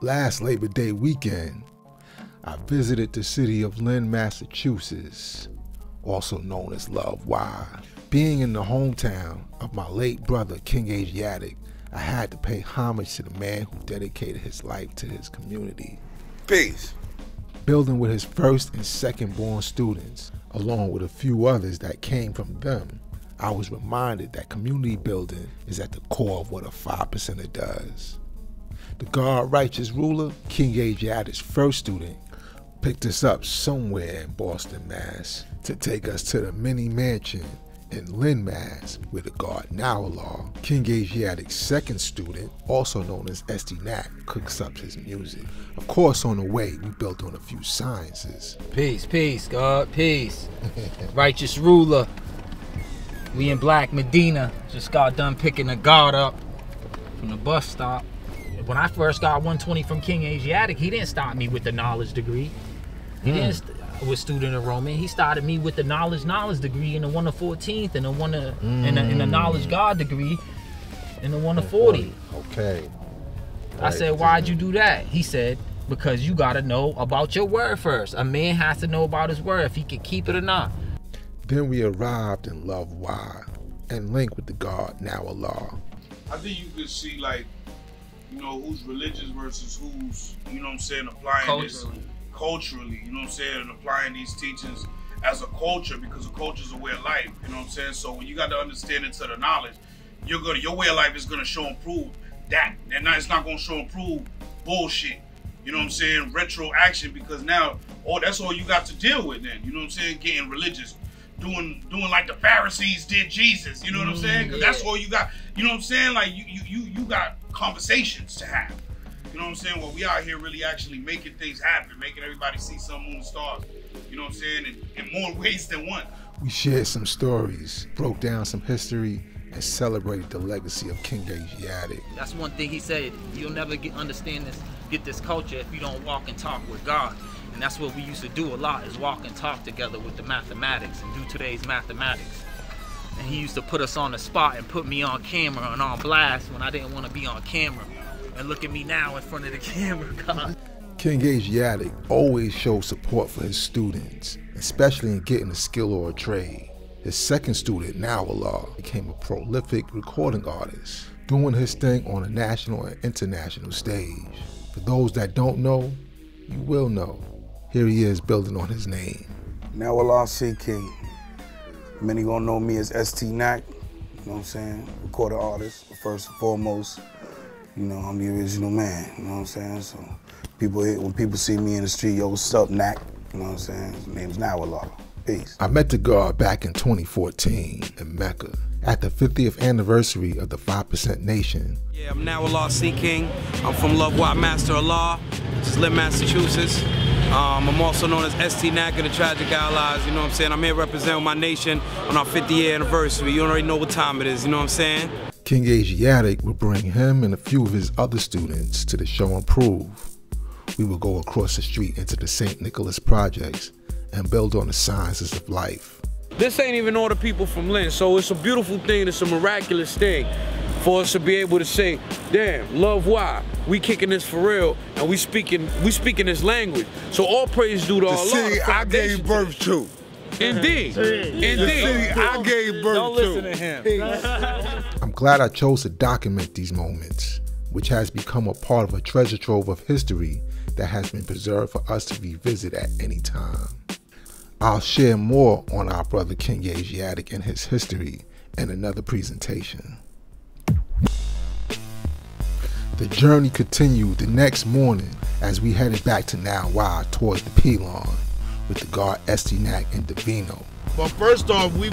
Last Labor Day weekend, I visited the city of Lynn, Massachusetts, also known as Love Why. Being in the hometown of my late brother, King Asiatic, I had to pay homage to the man who dedicated his life to his community. Peace. Building with his first and second born students, along with a few others that came from them, I was reminded that community building is at the core of what a 5%er does. The God Righteous Ruler, King Asiatic's first student, picked us up somewhere in Boston, Mass, to take us to the mini mansion in Lynn, Mass, where the God Now Allah, King Asiatic's second student, also known as Estee Nack, cooks up his music. Of course, on the way, we built on a few sciences. Peace, peace, God, peace. Righteous Ruler. We in Black Medina, just got done picking a God up from the bus stop. When I first got 120 from King Asiatic, he didn't start me with the knowledge degree. He didn't with student enrollment. He started me with the knowledge degree and the 1/14 and the and the knowledge God degree and the 1/40. Okay. Right. I said, why'd you do that? He said, because you gotta know about your word first. A man has to know about his word if he can keep it or not. Then we arrived in Love Why and linked with the God Now Allah. I think you could see, like, you know, who's religious versus who's, you know what I'm saying, applying this culturally, you know what I'm saying, and applying these teachings as a culture, because a culture's a way of life, you know what I'm saying? So when you got the understanding to the knowledge, you're gonna, your way of life is gonna show and prove that. And now it's not gonna show and prove bullshit, you know what I'm saying, retro action, because now, oh, that's all you got to deal with then, you know what I'm saying, getting religious. Doing like the Pharisees did Jesus, you know what I'm saying? Cause that's all you got, you know what I'm saying? Like you got conversations to have, you know what I'm saying? Well, we out here really actually making things happen, making everybody see something on the stars, you know what I'm saying? In more ways than one. We shared some stories, broke down some history, and celebrated the legacy of King Asiatic. That's one thing he said, you'll never get this culture if you don't walk and talk with God. And that's what we used to do a lot, is walk and talk together with the mathematics and do today's mathematics. And he used to put us on the spot and put me on camera and on blast when I didn't want to be on camera. And look at me now in front of the camera, God. King Asiatic always showed support for his students, especially in getting a skill or a trade. His second student, Now Allah, became a prolific recording artist, doing his thing on a national and international stage. For those that don't know, you will know. Here he is building on his name. Now Allah C. King. Many gonna know me as Estee Nack, you know what I'm saying? Recorded artist, first and foremost. You know, I'm the original man, you know what I'm saying? So people, when people see me in the street, yo, what's up, Nack? You know what I'm saying? His name's Now Allah. Peace. I met the God back in 2014 in Mecca at the 50th anniversary of the 5% Nation. Yeah, I'm Now Allah C. King. I'm from Love Why Master Allah, which is Lynn, Massachusetts. I'm also known as Estee Nack of the Tragic Allies, you know what I'm saying? I'm here representing my nation on our 50-year anniversary. You already know what time it is, you know what I'm saying? King Asiatic would bring him and a few of his other students to the show and prove. We would go across the street into the St. Nicholas Projects and build on the sciences of life. This ain't even all the people from Lynn, so it's a beautiful thing, it's a miraculous thing for us to be able to say, damn, Love Why, we kicking this for real, and we speaking this language. So all praise due to Allah. The city I gave birth to. Indeed, indeed. The city I gave birth to. Don't listen to him. I'm glad I chose to document these moments, which has become a part of a treasure trove of history that has been preserved for us to revisit at any time. I'll share more on our brother King Asiatic and his history in another presentation. The journey continued the next morning as we headed back to Now Why towards the Pelon with the guard Estee Nack and Divino. Well, first off, we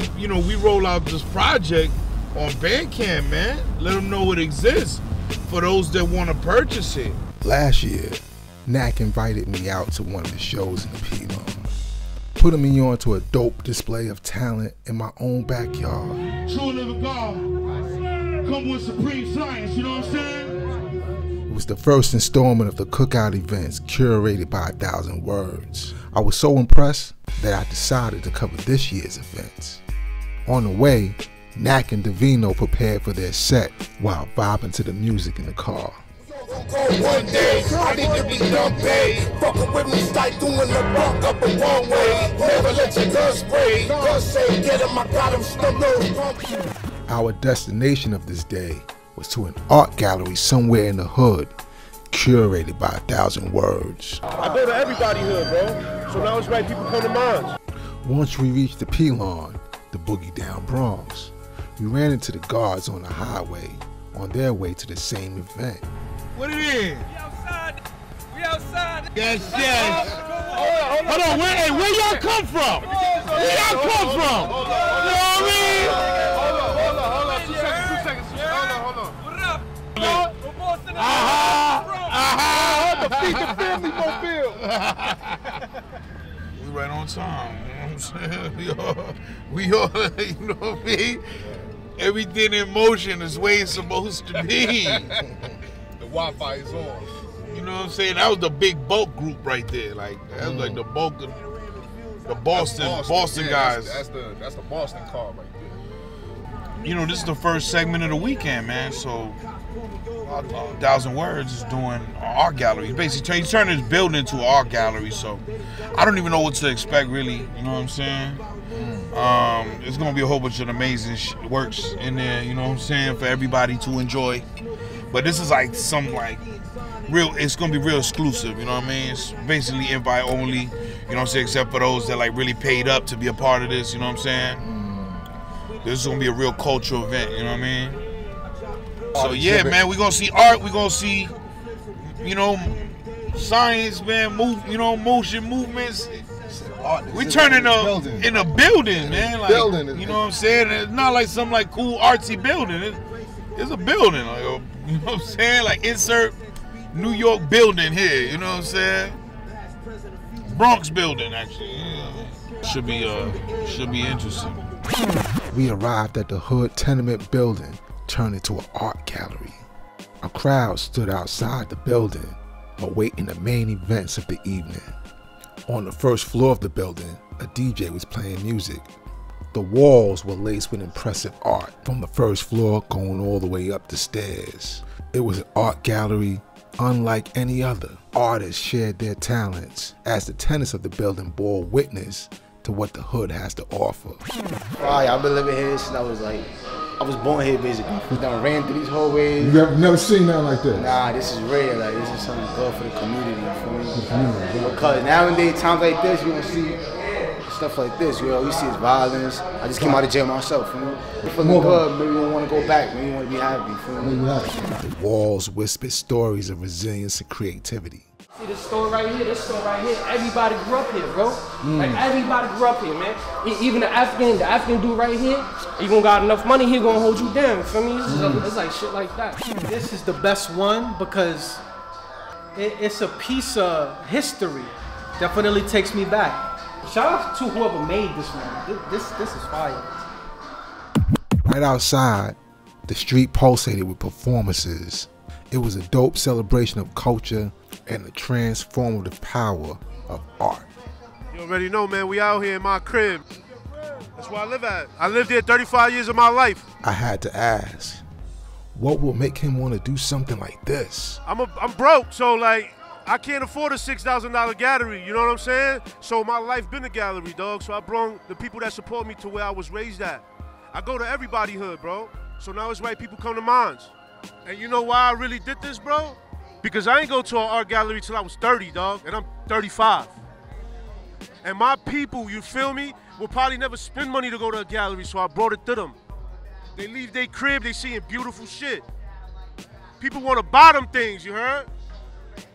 roll out this project on Bandcamp, man. Let them know it exists for those that want to purchase it. Last year, Nack invited me out to one of the shows in the Pelon, putting me onto a dope display of talent in my own backyard. True living God, come with supreme science, you know what I'm saying? It was the first installment of the cookout events curated by A Thousand Words. I was so impressed that I decided to cover this year's events. On the way, Nack and Divino prepared for their set while vibing to the music in the car. One day, I need to be done paid. Fuckin' with me, start doing the buck up a one way. Never let your guns spray. Guns say, get him, I got him, stuck those. Our destination of this day was to an art gallery somewhere in the hood, curated by A Thousand Words. I go to everybody's hood, bro. So now it's right, people come to mine. Once we reached the P-Line, the Boogie Down Bronx, we ran into the guards on the highway on their way to the same event. What it is? We outside. We outside. Yes, yes. Hold on. Where y'all come from? Where y'all come from? You know what I mean? Hold on. 2 seconds. Hold on. What up? Aha. Defeat the family mobile. We right on time. You know what I'm saying? We all, you know what I mean? Everything in motion is where it's supposed to be. Wi-Fi is on. You know what I'm saying? That was the big bulk group right there. Like that was like the bulk of the Boston guys. That's the Boston car right there. You know, this is the first segment of the weekend, man. So Thousand Words is doing an art gallery. Basically he's turning his building into an art gallery, so I don't even know what to expect really, you know what I'm saying? There's gonna be a whole bunch of amazing works in there, you know what I'm saying, for everybody to enjoy. But this is like some like real, it's gonna be real exclusive, you know what I mean? It's basically invite only, you know what I'm saying, except for those that like really paid up to be a part of this, you know what I'm saying? This is gonna be a real cultural event, you know what I mean? So yeah, man, we're gonna see art, we're gonna see, you know, science, man, motion movements. We turning up in a building, man. Like, you know what I'm saying? It's not like some like cool artsy building. It's a building, like a, you know what I'm saying? Like insert New York building here, you know what I'm saying? Bronx building, actually. Yeah. Should be interesting. We arrived at the hood tenement building, turned into an art gallery. A crowd stood outside the building, awaiting the main events of the evening. On the first floor of the building, a DJ was playing music. The walls were laced with impressive art, from the first floor going all the way up the stairs. It was an art gallery unlike any other. Artists shared their talents as the tenants of the building bore witness to what the hood has to offer. Right, I've been living here since I was born here basically. I ran through these hallways. You've never seen nothing like this? Nah, this is rare. Like, this is something good for the community, for me. Because nowadays, times like this, you don't see stuff like this, you know, you see it's violence. I just came out of jail myself, you know. Feeling good, maybe you don't want to go back, maybe you want to be happy, feel me? The walls whispered stories of resilience and creativity. See this store right here, everybody grew up here, bro. Like, everybody grew up here, man. Even the African dude right here, he gonna got enough money, he gonna hold you down, feel me? It's like shit like that. This is the best one because it's a piece of history. Definitely takes me back. Shout out to whoever made this one. This is fire. Right outside, the street pulsated with performances. It was a dope celebration of culture and the transformative power of art. You already know, man, we out here in my crib. That's where I live at. I lived here 35 years of my life. I had to ask, what will make him want to do something like this? I'm broke, so like, I can't afford a $6,000 gallery, you know what I'm saying? So my life been a gallery, dog. So I brought the people that support me to where I was raised at. I go to everybody hood, bro. So now it's right people come to minds. And you know why I really did this, bro? Because I ain't go to an art gallery till I was 30, dog, and I'm 35. And my people, you feel me, will probably never spend money to go to a gallery, so I brought it to them. They leave their crib, they seeing beautiful shit. People want to buy them things, you heard?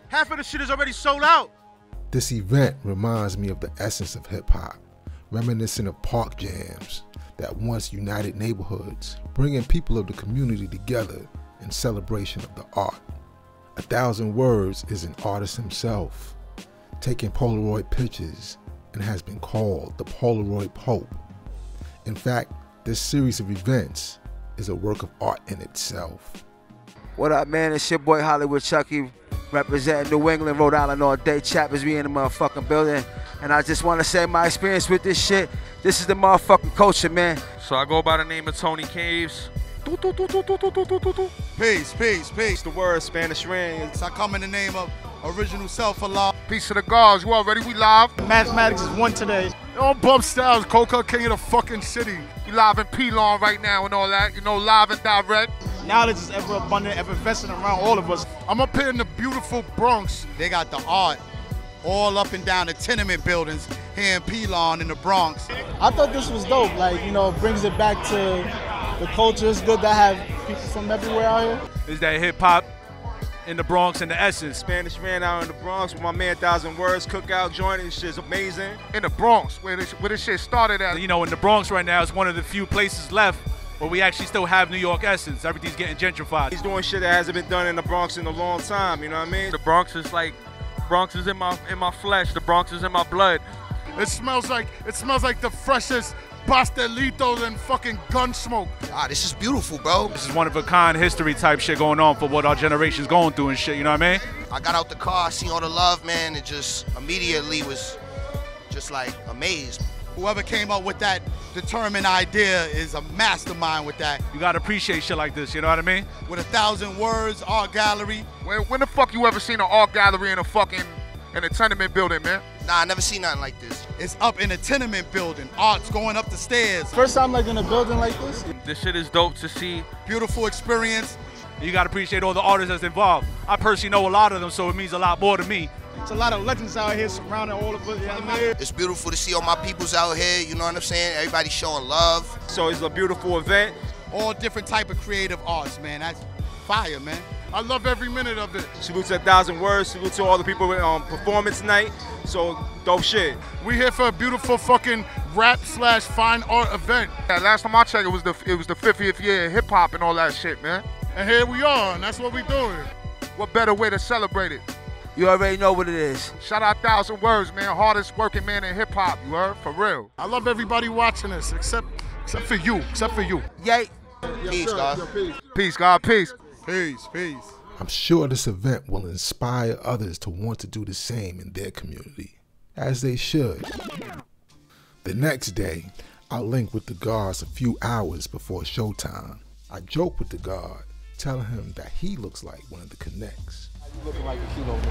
Half of the shit is already sold out. This event reminds me of the essence of hip hop, reminiscent of park jams that once united neighborhoods, bringing people of the community together in celebration of the art. A Thousand Words is an artist himself, taking Polaroid pictures, and has been called the Polaroid Pope. In fact, this series of events is a work of art in itself. What up, man? It's your boy Hollywood Chucky, representing New England, Rhode Island all day. Chapters, we in the motherfucking building. And I just want to say my experience with this shit, this is the motherfucking culture, man. So I go by the name of Tony Caves. Peace, peace, peace. The word Spanish rings. I come in the name of original self Allah. Peace to the gods. You all ready? We live. Mathematics is one today. On Bump Styles, Coca, King of the fucking city. We live in P-Long right now and all that. You know, live and direct. Knowledge is ever abundant, effervescent around all of us. I'm up here in the beautiful Bronx. They got the art all up and down the tenement buildings here in P-Long in the Bronx. I thought this was dope. Like, you know, brings it back to the culture. It's good to have people from everywhere out here. It's that hip-hop in the Bronx and the essence. Spanish ran out in the Bronx with my man 1,000 Words cookout joint. This shit's amazing. In the Bronx, where this shit started at. You know, in the Bronx right now, it's one of the few places left where we actually still have New York essence. Everything's getting gentrified. He's doing shit that hasn't been done in the Bronx in a long time, you know what I mean? The Bronx is like, Bronx is in my flesh, the Bronx is in my blood. It smells like the freshest pastelitos and fucking gun smoke. Ah, this is beautiful, bro. This is one of a kind history type shit going on for what our generation's going through and shit, you know what I mean? I got out the car, I seen all the love, man, and just immediately was just like amazed. Whoever came up with that determined idea is a mastermind with that. You gotta appreciate shit like this, you know what I mean? With 1,000 Words, art gallery. When the fuck you ever seen an art gallery in a fucking in a tenement building, man? Nah, I never seen nothing like this. It's up in a tenement building. Art's going up the stairs. First time like in a building like this. This shit is dope to see. Beautiful experience. You gotta appreciate all the artists that's involved. I personally know a lot of them, so it means a lot more to me. It's a lot of legends out here surrounding all of us. You know what I mean? It's beautiful to see all my peoples out here, you know what I'm saying? Everybody showing love. So it's a beautiful event. All different type of creative arts, man. That's fire, man. I love every minute of it. Salute to 1,000 Words. Salute to all the people performing tonight. So, dope shit. We here for a beautiful fucking rap/fine art event. Yeah, last time I checked, it was the 50th year of hip hop and all that shit, man. And here we are, and that's what we doing. What better way to celebrate it? You already know what it is. Shout out 1,000 Words, man. Hardest working man in hip hop, you heard? For real. I love everybody watching this, except for you, Yay. Peace, God. Peace, God, peace. Peace, peace. I'm sure this event will inspire others to want to do the same in their community, as they should. The next day, I link with the guards a few hours before showtime. I joke with the guard, telling him that he looks like one of the connects. You looking like a kilo man.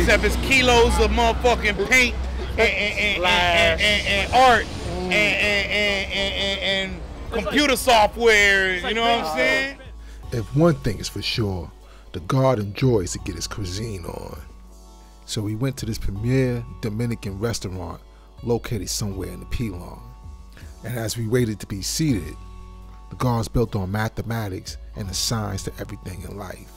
Except it's kilos of motherfucking paint and art and computer software, you know what I'm saying? If one thing is for sure, the guard enjoys to get his cuisine on. So we went to this premier Dominican restaurant located somewhere in the P-Long. And as we waited to be seated, the guard's built on mathematics and the science to everything in life.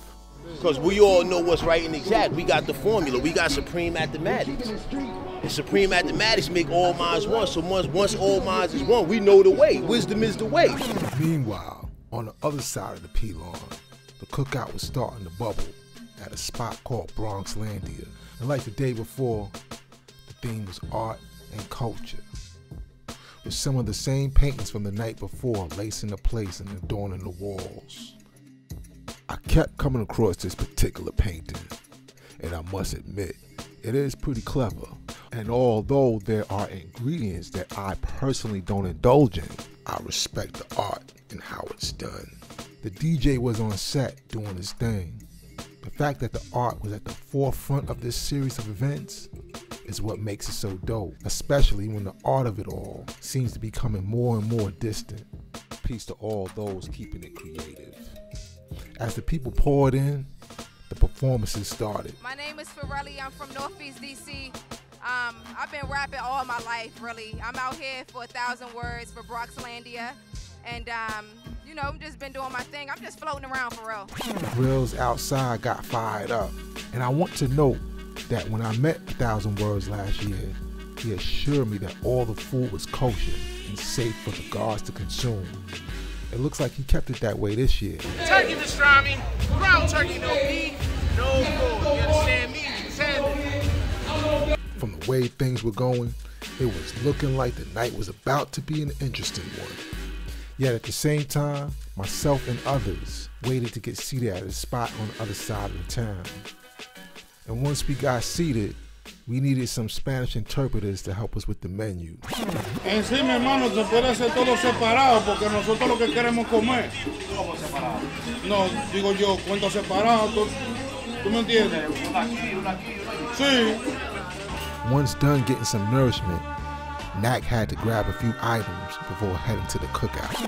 Because we all know what's right and exact. We got the formula. We got Supreme Mathematics. And Supreme Mathematics make all minds one. So once all minds is one, we know the way. Wisdom is the way. Meanwhile, on the other side of the P-Long, the cookout was starting to bubble at a spot called Bronxlandia. And like the day before, the theme was art and culture, with some of the same paintings from the night before lacing the place and adorning the walls. I kept coming across this particular painting, and I must admit, it is pretty clever. And although there are ingredients that I personally don't indulge in, I respect the art and how it's done. The DJ was on set doing his thing. The fact that the art was at the forefront of this series of events is what makes it so dope, especially when the art of it all seems to be coming more and more distant. Peace to all those keeping it creative. As the people poured in, the performances started. My name is Ferrelli. I'm from Northeast DC. I've been rapping all my life, really. I'm out here for 1,000 Words for Bronxlandia, and you know, I've just been doing my thing. I'm just floating around for real. Grills outside got fired up, and I want to note that when I met 1,000 Words last year, he assured me that all the food was kosher and safe for the guards to consume. It looks like he kept it that way this year. Turkey pastrami, ground turkey, no meat, no food. You understand me? From the way things were going, it was looking like the night was about to be an interesting one. Yet at the same time, myself and others waited to get seated at a spot on the other side of the town. And once we got seated, we needed some Spanish interpreters to help us with the menu. Encima, hermano, se puede hacer todo separado porque nosotros lo que queremos comer. ¿Cómo separado? No, digo yo, cuento separado. ¿Tú me entiendes? Sí. Once done getting some nourishment, Nack had to grab a few items before heading to the cookout.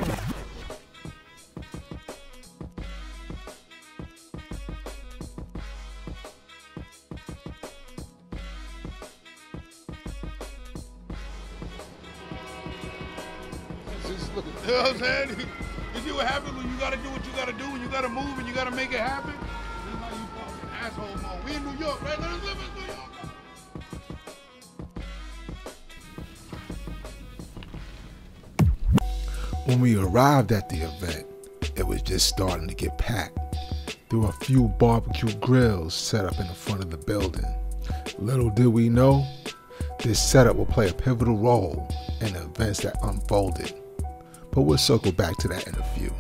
You know what I'm saying? You see what happens when you gotta do what you gotta do, and you gotta move, and you gotta make it happen? This is how you fucking asshole mode. We in New York, right? Let us live in New York. When we arrived at the event, it was just starting to get packed. There were a few barbecue grills set up in the front of the building. Little did we know, this setup would play a pivotal role in the events that unfolded. But we'll circle back to that in a few.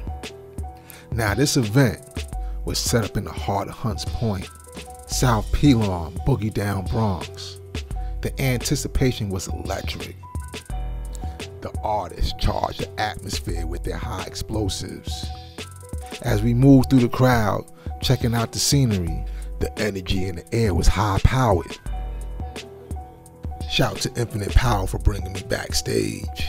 Now, this event was set up in the heart of Hunts Point, South Pelham, Boogie Down Bronx. The anticipation was electric. The artists charged the atmosphere with their high explosives. As we moved through the crowd, checking out the scenery, the energy in the air was high-powered. Shout to Infinite Power for bringing me backstage.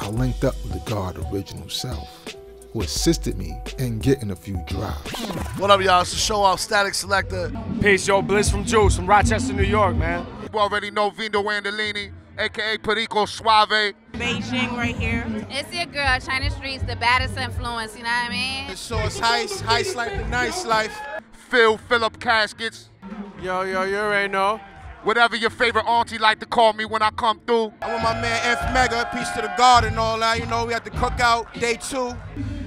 I linked up with the guard original self, who assisted me in getting a few drops. What up, y'all? It's the show off, Static Selector. Peace, yo. Bliss from Juice, from Rochester, New York, man. You already know Vito Andalini, a.k.a. Perico Suave. Beijing right here. It's your girl, China Streets, the baddest influence, you know what I mean? So it's heist life, the nice life. Phil Phillip Caskets. Yo, yo, you already know. Whatever your favorite auntie like to call me when I come through. I'm with my man F Mega, peace to the garden and all that. You know, we had the cookout, day two.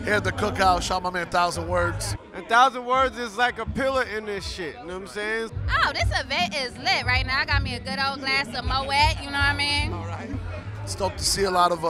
Here's the cookout, shout my man 1,000 Words. And 1,000 Words is like a pillar in this shit, you know what I'm saying? Oh, this event is lit right now. I got me a good old glass of Moet, you know what I mean? All right. Stoked to see a lot of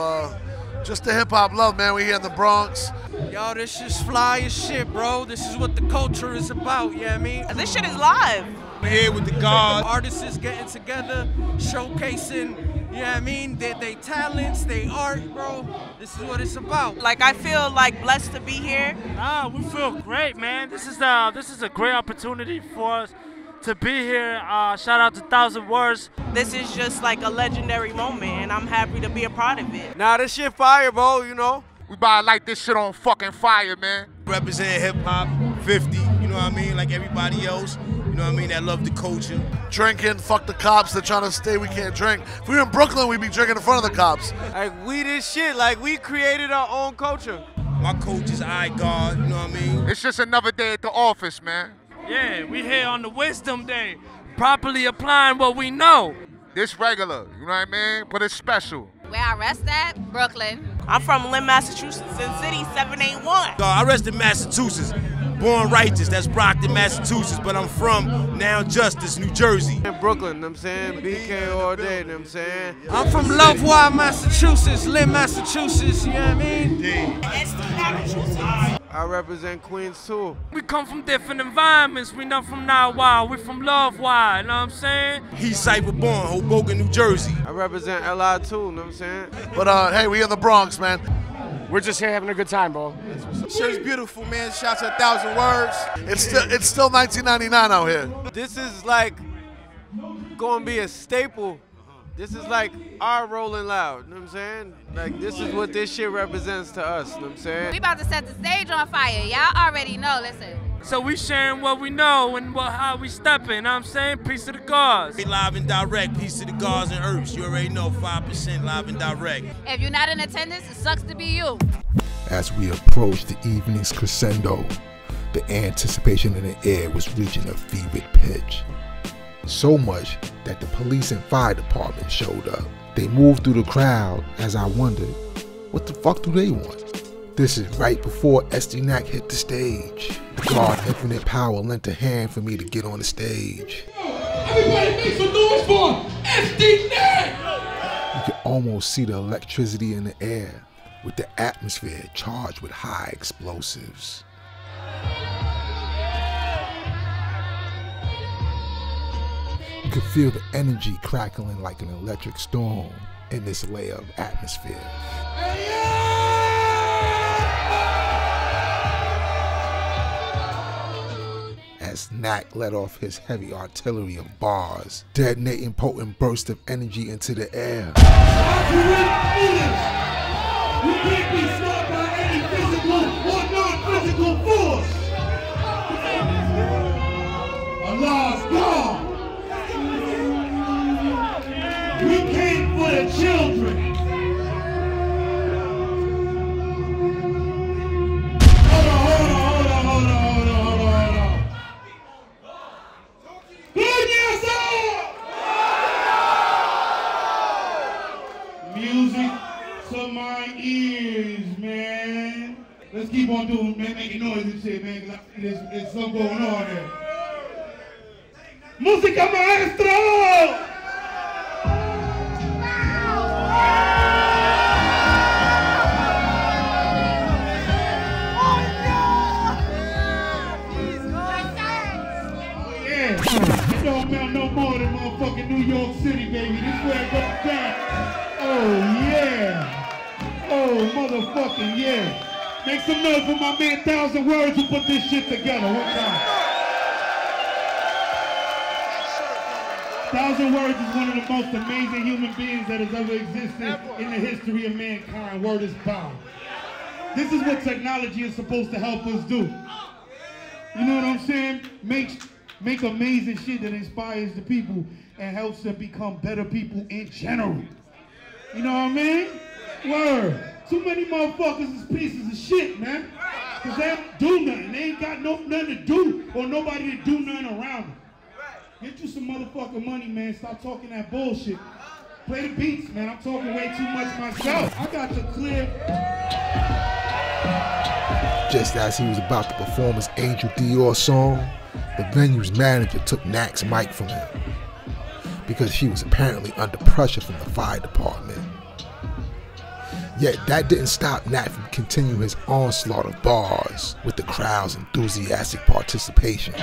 just the hip-hop love, man. We here in the Bronx. Yo, this is fly as shit, bro. This is what the culture is about, you know what I mean? This shit is live. We're here with the God. Artists getting together, showcasing, you know what I mean, they talents, they art, bro. This is what it's about. Like, I feel like blessed to be here. Ah, we feel great, man. This is a great opportunity for us to be here. Shout out to 1,000 Words. This is just like a legendary moment, and I'm happy to be a part of it. Nah, this shit fire, bro, you know. We about to light this shit on fucking fire, man. Represent hip-hop, 50, you know what I mean, like everybody else. You know what I mean? That love the culture. Drinking, fuck the cops. They're trying to stay. We can't drink. If we were in Brooklyn, we'd be drinking in front of the cops. Like, we did shit. Like, we created our own culture. My coach is I God. You know what I mean? It's just another day at the office, man. Yeah, we here on the Wisdom Day, properly applying what we know. This regular, you know what I mean? But it's special. Where I rest at? Brooklyn. I'm from Lynn, Massachusetts, in City 781. I rest in Massachusetts. Born Righteous, that's Brockton, Massachusetts, but I'm from Now Justice, New Jersey. In Brooklyn, you know what I'm saying? BK all day, you know what I'm saying? I'm from Lovewire, Massachusetts, Lynn, Massachusetts, you know what I mean? Estee Nack. I represent Queens too. We come from different environments. We not from Now Wild, we from Lovewire, you know what I'm saying? He's Cypher born, Hoboken, New Jersey. I represent LI too, you know what I'm saying? But hey, we in the Bronx, man. We're just here having a good time, bro. Shit's beautiful, man. Shout out to 1,000 Words. It's still 1999 out here. This is like gonna be a staple. This is like our Rolling Loud, you know what I'm saying? Like, this is what this shit represents to us, you know what I'm saying? We about to set the stage on fire. Y'all already know, listen. So we sharing what we know and how we stepping, you know what I'm saying? Peace to the gods. Be live and direct, peace to the gods and herbs. You already know, 5% live and direct. If you're not in attendance, it sucks to be you. As we approached the evening's crescendo, the anticipation in the air was reaching a fevered pitch. So much that the police and fire department showed up. They moved through the crowd as I wondered, what the fuck do they want? This is right before Estee Nack hit the stage. God, Infinite Power lent a hand for me to get on the stage. Everybody make some noise for Estee Nack! You could almost see the electricity in the air, with the atmosphere charged with high explosives. You could feel the energy crackling like an electric storm in this layer of atmosphere. As Nack let off his heavy artillery of bars, detonating potent bursts of energy into the air. We can't be stopped by any physical or non-physical force. Allah's God. We came for the children. Hold on. Good yourself. Music to my ears, man. Let's keep on doing, man, making noise and shit, man, because I see there's something going on there. Música maestro! It don't melt no more than motherfucking New York City, baby. This where it goes down. Oh yeah. Oh motherfucking yeah. Make some noise for my man 1000 Words who put this shit together. One time. 1000 Words is one of the most amazing human beings that has ever existed in the history of mankind. Word is bound. This is what technology is supposed to help us do. You know what I'm saying? Make amazing shit that inspires the people and helps them become better people in general. You know what I mean? Word. Too many motherfuckers is pieces of shit, man. Because they don't do nothing. They ain't got nothing to do or nobody to do nothing around them. Get you some motherfucking money, man. Stop talking that bullshit. Play the beats, man. I'm talking way too much myself. I got the clip. Just as he was about to perform his Angel Dior song, the venue's manager took Nack's mic from him because she was apparently under pressure from the fire department. Yet that didn't stop Nack from continuing his onslaught of bars with the crowd's enthusiastic participation.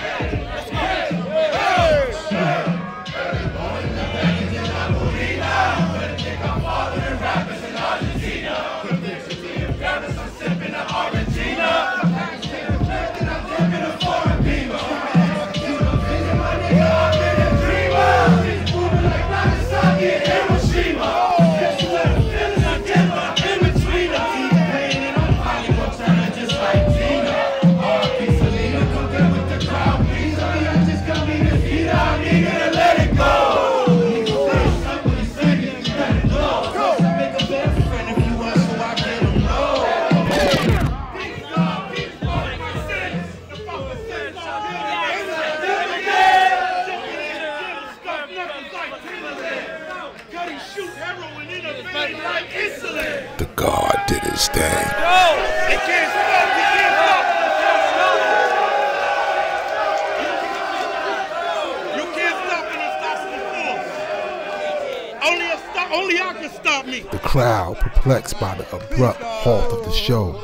The crowd, perplexed by the abrupt halt of the show,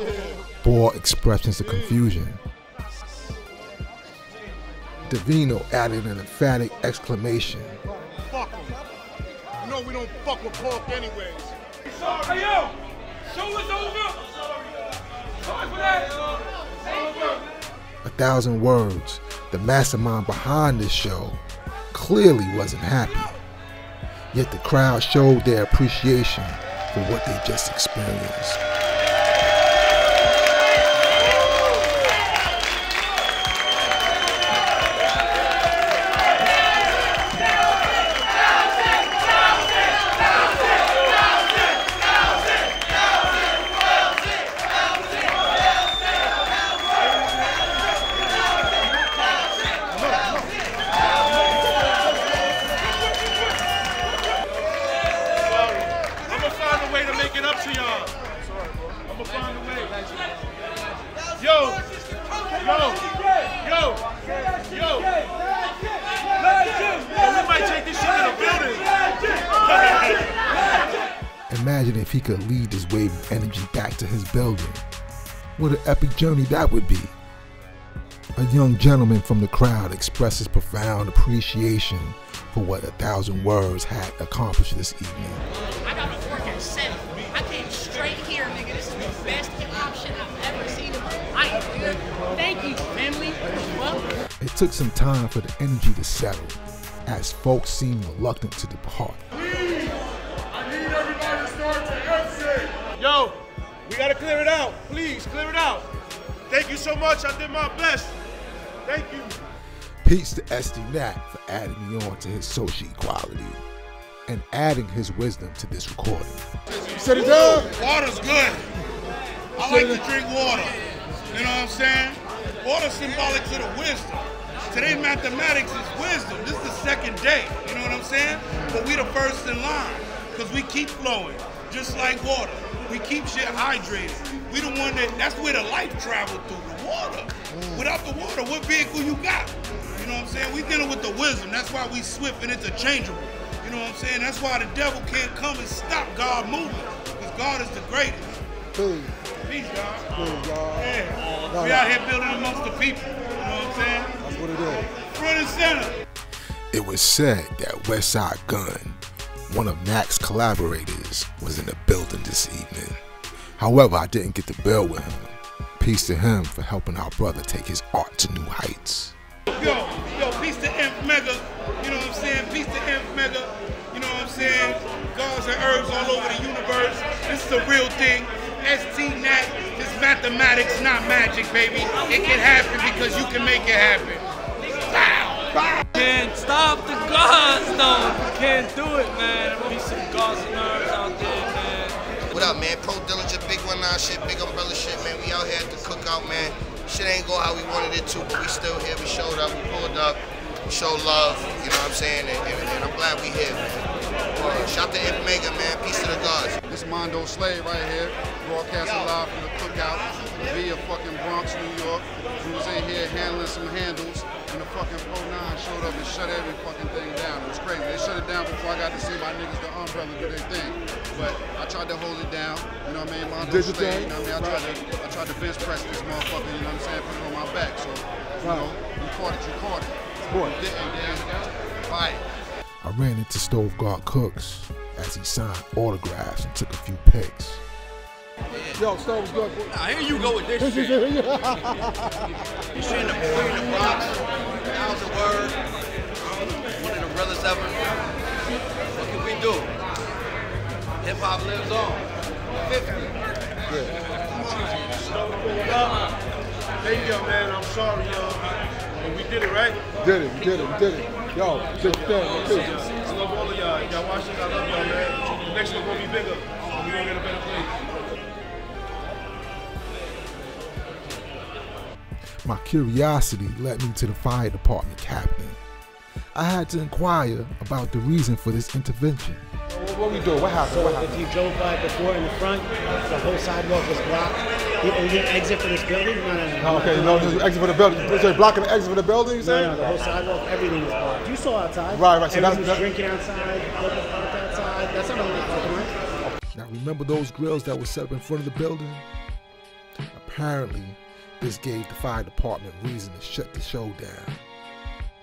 bore expressions of confusion. Divino added an emphatic exclamation. Fuck them. You know we don't fuck with pork anyways. Hey yo! Show is over! Sorry for that! Over. 1000 Words, the mastermind behind this show, clearly wasn't happy. Yet the crowd showed their appreciation for what they just experienced. Imagine if he could lead this wave of energy back to his building. What an epic journey that would be. A young gentleman from the crowd expresses profound appreciation for what A Thousand Words had accomplished this evening. I got to work at 7. I came straight here, nigga. This is the best hip-hop shit I've ever seen in my life, nigga. Thank you, family. It took some time for the energy to settle, as folks seemed reluctant to depart. Please, I need everybody to start to exit. Yo, we gotta clear it out. Please, clear it out. Thank you so much. I did my best. Thank you. Peace to Estee Nack for adding me on to his social equality and adding his wisdom to this recording. Set it down. Water's good. I like to drink water. You know what I'm saying? Water's symbolic to the wisdom. Today mathematics is wisdom. This is the second day. You know what I'm saying? But we the first in line because we keep flowing just like water. We keep shit hydrated. We the one that's where the life traveled through, the water. Without the water, what vehicle you got? You know what I'm saying? We dealing with the wisdom. That's why we swift and interchangeable. You know what I'm saying? That's why the devil can't come and stop God moving. Because God is the greatest. Peace. Peace, God. Peace, God. Yeah. We out here building amongst the people. You know what I'm saying? That's what it is. Front and center. It was said that Westside Gun, one of Nack's collaborators, was in the building this evening. However, I didn't get to build with him. Peace to him for helping our brother take his art to new heights. Yo, peace to Imp Mega, you know what I'm saying? Peace to Imp Mega, you know what I'm saying? Gods and herbs all over the universe. This is a real thing. Estee Nack, it's mathematics, not magic, baby. It can happen because you can make it happen. Wow! Wow. Can't stop the gods, though. You can't do it, man. There will be some gods and herbs out there, man. What up, man? Pro Diligent, Big 19 shit, Big Umbrella shit, man. We out here at the cookout, man. Shit ain't go how we wanted it to, but we still here. We showed up, we pulled up, we showed love, you know what I'm saying? And I'm glad we here, man. Shout to Imp Mega, man. Peace to the gods. This Mondo Slade right here, broadcasting live from the cookout via fucking Bronx, New York. We was in here handling some handles, and the fucking Pro 9 showed up and shut every fucking thing down. It was crazy. They shut it down before I got to see my niggas, the umbrella, do their thing. But I tried to hold it down, you know what I mean? Mondo Slade, you know what I mean? I tried to bench press this motherfucker, you know what I'm saying? Put it on my back, so, you know, you caught it, you caught it. Boy. Damn. Bye. I ran into Stove Guard Cooks as he signed autographs and took a few pics. Yeah. Yo, Stove's good. Nah, here you go with this shit. You're in the Bronx, A Thousand Words, one of the realest ever. What can we do? Hip hop lives on. 50. Yeah. Thank you, man. I'm sorry, y'all. But we did it, right? Did it. Yo, big thing. I love all of y'all. Y'all watching, I love y'all, man. The next one gonna be bigger. We gonna get a better place. My curiosity led me to the fire department captain. I had to inquire about the reason for this intervention. What we do? What happened? So if you drove by before in the front, the whole sidewalk was blocked. Is there an exit for this building? No. Okay, no, there's an exit for the building. Is there blocking the exit for the building, you saying? No, the whole sidewalk, everything is blocked. You saw outside. Right. So that's drinking outside, local park outside. That's not a lot of. Now, remember those grills that were set up in front of the building? Apparently, this gave the fire department reason to shut the show down.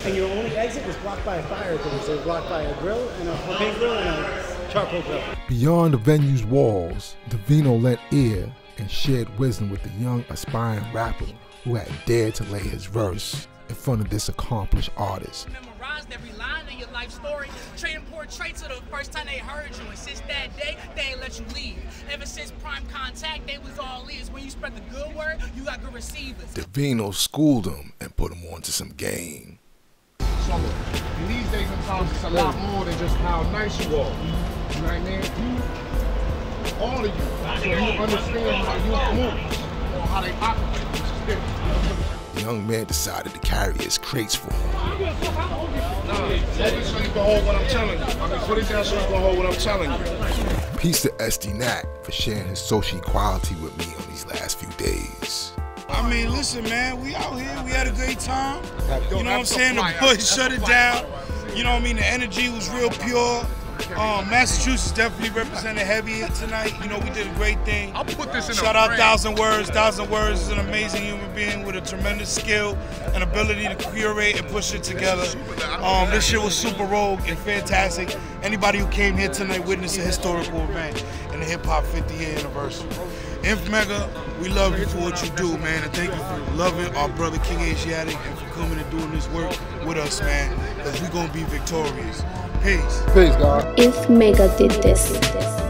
And your only exit was blocked by a fire exit. So it was blocked by a grill and a big grill and a charcoal grill. Beyond the venue's walls, Divino lent ear and shared wisdom with the young aspiring rapper who had dared to lay his verse in front of this accomplished artist. Memorized every line of your life story, portray to the first time they heard you, and since that day, they ain't let you leave. Ever since Prime Contact, they was all ears. When you spread the good word, you got good receivers. Divino schooled him and put him onto some game. And these days sometimes it's a lot more than just how nice you are, you know what I mean? All of you, so you understand how you move or how they operate. The young man decided to carry his crates for him. So you can hold what I'm telling you. Put it down so you can hold what I'm telling you. Peace to Estee Nack for sharing his social equality with me on these last few days. I mean, listen, man, we out here, we had a great time. You know what I'm saying? The boys shut it down. You know what I mean? The energy was real pure. Massachusetts definitely represented heavy tonight. You know, we did a great thing. I'll put this in. Shout out Thousand Words. Thousand Words is an amazing human being with a tremendous skill and ability to curate and push it together. This shit was super rogue and fantastic. Anybody who came here tonight witnessed a historical event in the hip hop 50-year anniversary. Inf Mega, we love you for what you do, man, and thank you for loving our brother King Asiatic and for coming and doing this work with us, man, because we're going to be victorious. Peace. Peace, God. Inf Mega did this.